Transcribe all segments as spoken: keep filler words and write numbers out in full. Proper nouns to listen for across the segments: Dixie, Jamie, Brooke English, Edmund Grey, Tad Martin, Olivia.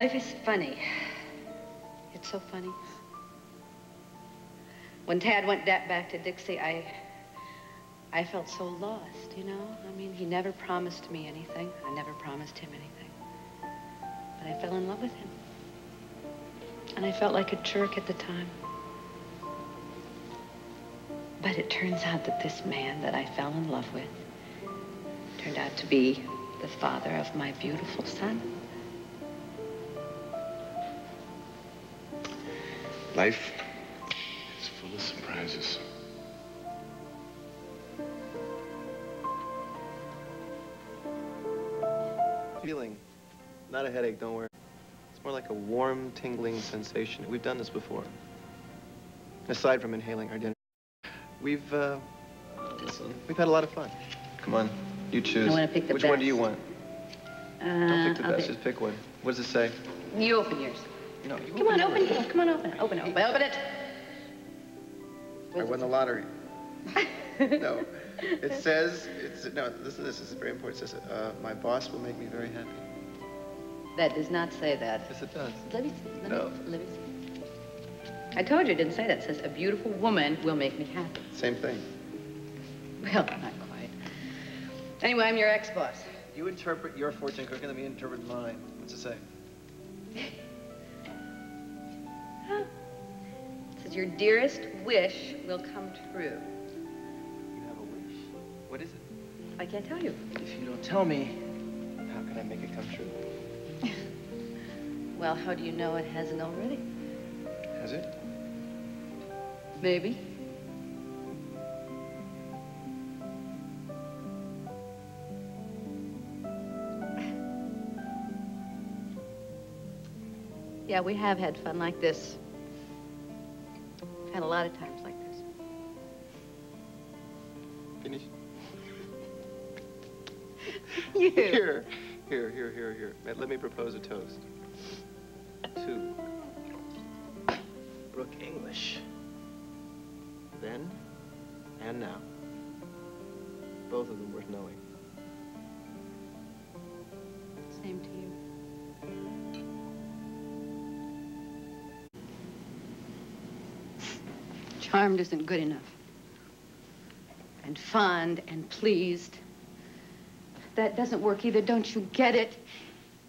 Life is funny. It's so funny. When Tad went back to Dixie, I, I felt so lost, you know? I mean, he never promised me anything. I never promised him anything. But I fell in love with him. And I felt like a jerk at the time. But it turns out that this man that I fell in love with turned out to be the father of my beautiful son. Life is full of surprises. Feeling, not a headache, don't worry. It's more like a warm, tingling sensation. We've done this before. Aside from inhaling our dinner. We've, uh, we've had a lot of fun. Come on, you choose. I want to pick the best. Which one do you want? Uh, Don't pick the best, just pick one. What does it say? You open yours. No, you Come on, open it. Come on, open it. Open it, open, open it. I won the lottery. No, it says, it's, no, listen to this, this is very important. It says, uh, my boss will make me very happy. That does not say that. Yes, it does. Let me see, let no. me see, let me see. I told you it didn't say that. It says, a beautiful woman will make me happy. Same thing. Well, not quite. Anyway, I'm your ex-boss. You interpret your fortune cooking, let me interpret mine. What's it say? Huh. It says, your dearest wish will come true. You have a wish. What is it? I can't tell you. If you don't tell me, how can I make it come true? Well, how do you know it hasn't already? Has it? Maybe. Yeah, we have had fun like this. Had a lot of times like this. Finish. You. Here, here, here, here, here. Let me propose a toast. To Brooke English. Then and now. Both of them worth knowing. Same to you. Charmed isn't good enough. And fond and pleased. That doesn't work either, don't you get it?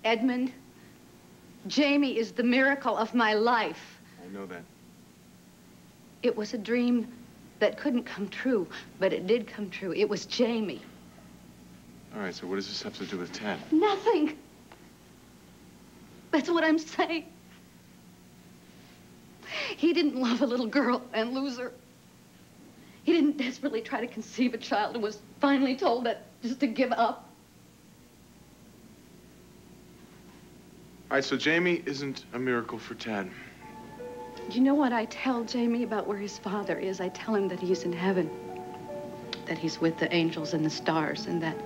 Edmund, Jamie is the miracle of my life. I know that. It was a dream that couldn't come true, but it did come true. It was Jamie. All right, so what does this have to do with Tad? Nothing. That's what I'm saying. He didn't love a little girl and lose her. He didn't desperately try to conceive a child and was finally told that just to give up. All right, so Jamie isn't a miracle for Tad. You know what I tell Jamie about where his father is? I tell him that he's in heaven, that he's with the angels and the stars, and that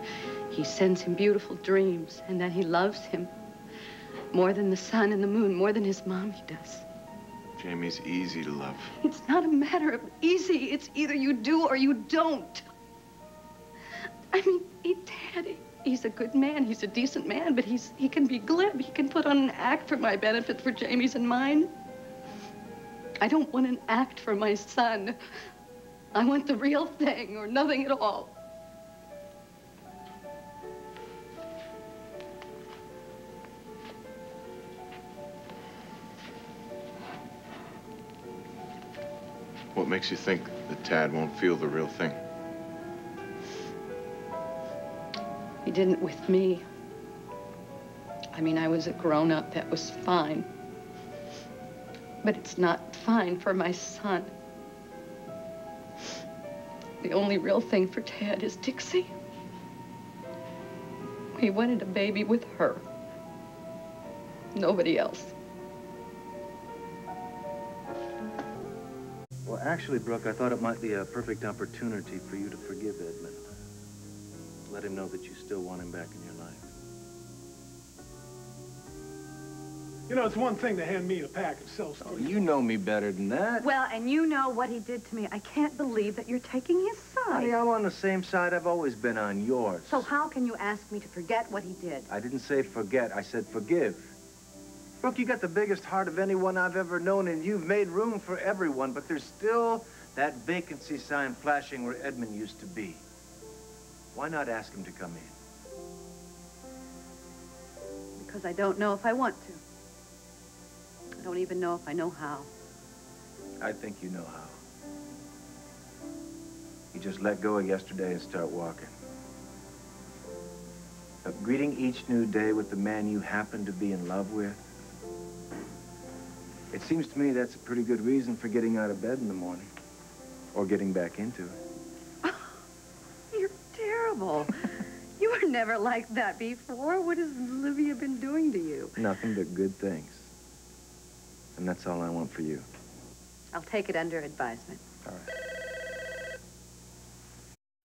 he sends him beautiful dreams, and that he loves him more than the sun and the moon, more than his mommy does. Jamie's easy to love. It's not a matter of easy. It's either you do or you don't. I mean, he, Daddy, he's a good man. He's a decent man, but he's he can be glib. He can put on an act for my benefit, for Jamie's and mine. I don't want an act for my son. I want the real thing or nothing at all. What makes you think that Tad won't feel the real thing? He didn't with me. I mean, I was a grown-up. That was fine. But it's not fine for my son. The only real thing for Tad is Dixie. He wanted a baby with her. Nobody else. Well, actually, Brooke, I thought it might be a perfect opportunity for you to forgive Edmund. Let him know that you still want him back in your life. You know, it's one thing to hand me a pack of self-storage. Oh, you know me better than that. Well, and you know what he did to me. I can't believe that you're taking his side. Honey, I'm on the same side I've always been on, yours. So how can you ask me to forget what he did? I didn't say forget. I said forgive. Brooke, you got the biggest heart of anyone I've ever known, and you've made room for everyone, but there's still that vacancy sign flashing where Edmund used to be. Why not ask him to come in? Because I don't know if I want to. I don't even know if I know how. I think you know how. You just let go of yesterday and start walking. Of greeting each new day with the man you happen to be in love with. It seems to me that's a pretty good reason for getting out of bed in the morning. Or getting back into it. Oh, you're terrible. You were never like that before. What has Olivia been doing to you? Nothing but good things. And that's all I want for you. I'll take it under advisement. All right.